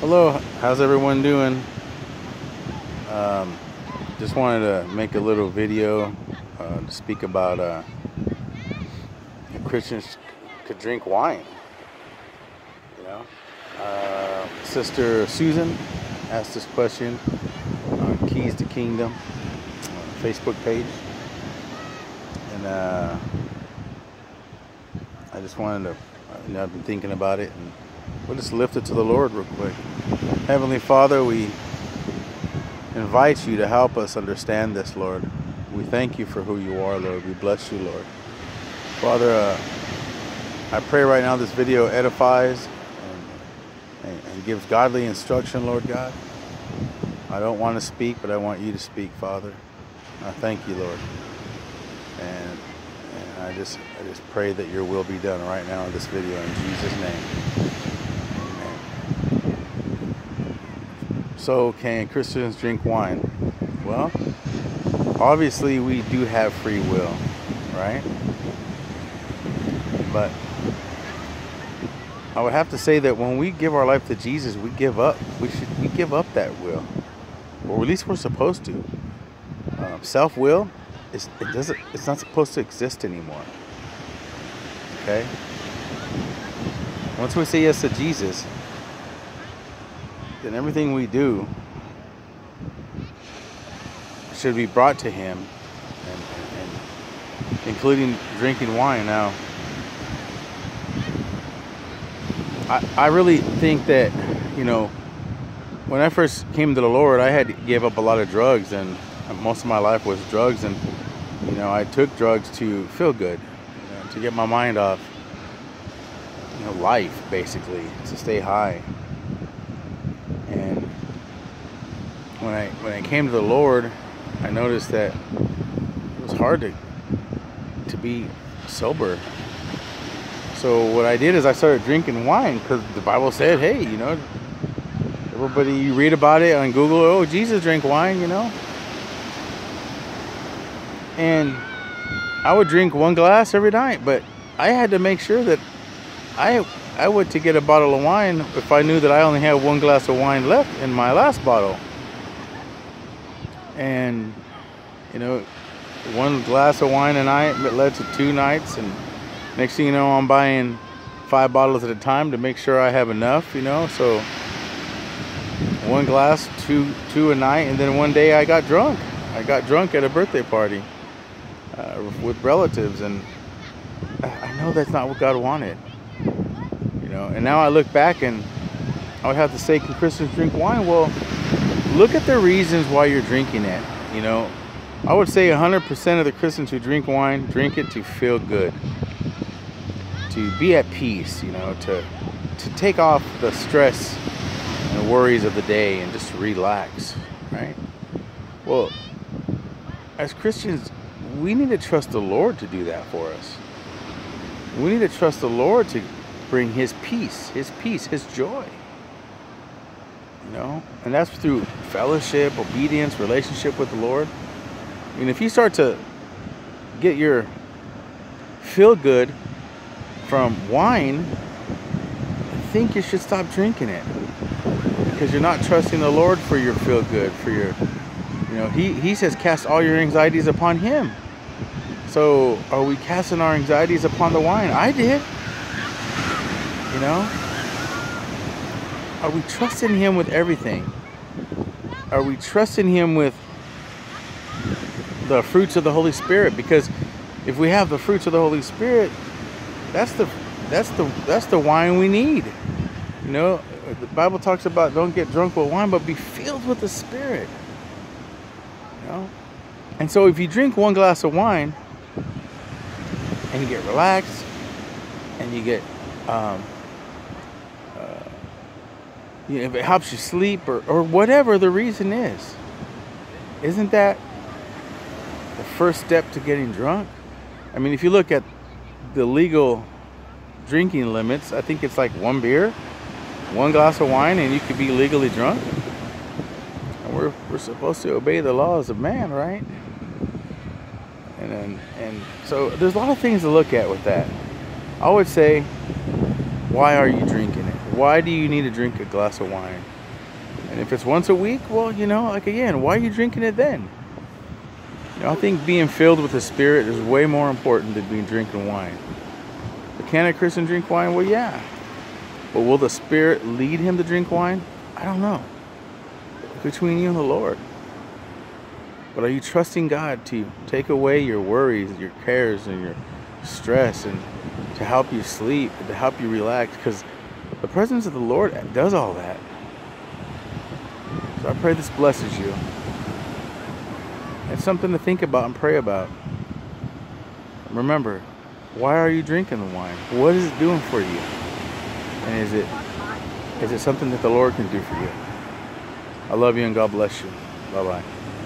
Hello, how's everyone doing? Just wanted to make a little video to speak about Christians could drink wine. You know, Sister Susan asked this question on Keys to Kingdom Facebook page, and I just wanted to, you know, I've been thinking about it, and we'll just lift it to the Lord real quick. Heavenly Father, we invite you to help us understand this, Lord. We thank you for who you are, Lord. We bless you, Lord. Father, I pray right now this video edifies and gives godly instruction, Lord God. I don't want to speak, but I want you to speak, Father. I thank you, Lord. And I just pray that your will be done right now in this video, in Jesus' name. So, can Christians drink wine? Well, obviously we do have free will, right? But I would have to say that when we give our life to Jesus, we give up. We give up that will, or at least we're supposed to. Self-will, it's not supposed to exist anymore. Okay. Once we say yes to Jesus, then everything we do should be brought to him, and including drinking wine. Now, I really think that, you know, when I first came to the Lord, I had to give up a lot of drugs, and most of my life was drugs, and, you know, I took drugs to feel good, you know, to get my mind off, you know, life, basically, to stay high. And when I came to the Lord, I noticed that it was hard to be sober. So what I did is I started drinking wine, because the Bible said, hey, you know, everybody, you read about it on Google, oh, Jesus drank wine, you know. And I would drink one glass every night, but I had to make sure that I went to get a bottle of wine if I knew that I only had one glass of wine left in my last bottle. And, you know, one glass of wine a night led to two nights, and next thing you know, I'm buying 5 bottles at a time to make sure I have enough, you know. So one glass, two a night, and then one day I got drunk. I got drunk at a birthday party with relatives, and I know that's not what God wanted. You know, and now I look back and I would have to say, can Christians drink wine? Well, look at the reasons why you're drinking it. You know, I would say 100% of the Christians who drink wine drink it to feel good, to be at peace, you know, to take off the stress and worries of the day and just relax, right? Well, as Christians, we need to trust the Lord to do that for us. We need to trust the Lord to bring his peace, his joy, you know. And that's through fellowship, obedience, relationship with the Lord. I mean, if you start to get your feel good from wine, I think you should stop drinking it, because you're not trusting the Lord for your feel good, for your, you know, he says cast all your anxieties upon him. So are we casting our anxieties upon the wine? I did. You know, are we trusting him with everything? Are we trusting him with the fruits of the Holy Spirit? Because if we have the fruits of the Holy Spirit, that's the wine we need. You know, the Bible talks about don't get drunk with wine, but be filled with the Spirit. You know, and so if you drink one glass of wine and you get relaxed and you get you know, if it helps you sleep, or whatever the reason is, isn't that the first step to getting drunk? I mean, if you look at the legal drinking limits, I think it's like 1 beer, 1 glass of wine, and you could be legally drunk. And we're supposed to obey the laws of man, right? And so there's a lot of things to look at with that. I would say, why are you drinking it? Why do you need to drink a glass of wine? And if it's once a week, well, you know, like again, why are you drinking it then? You know, I think being filled with the Spirit is way more important than being drinking wine. But can a Christian drink wine? Well, yeah. But will the Spirit lead him to drink wine? I don't know. It's between you and the Lord. But are you trusting God to take away your worries, your cares, and your stress, and to help you sleep, and to help you relax? Because the presence of the Lord does all that. So I pray this blesses you. It's something to think about and pray about. Remember, why are you drinking the wine? What is it doing for you? And is it something that the Lord can do for you? I love you and God bless you. Bye-bye.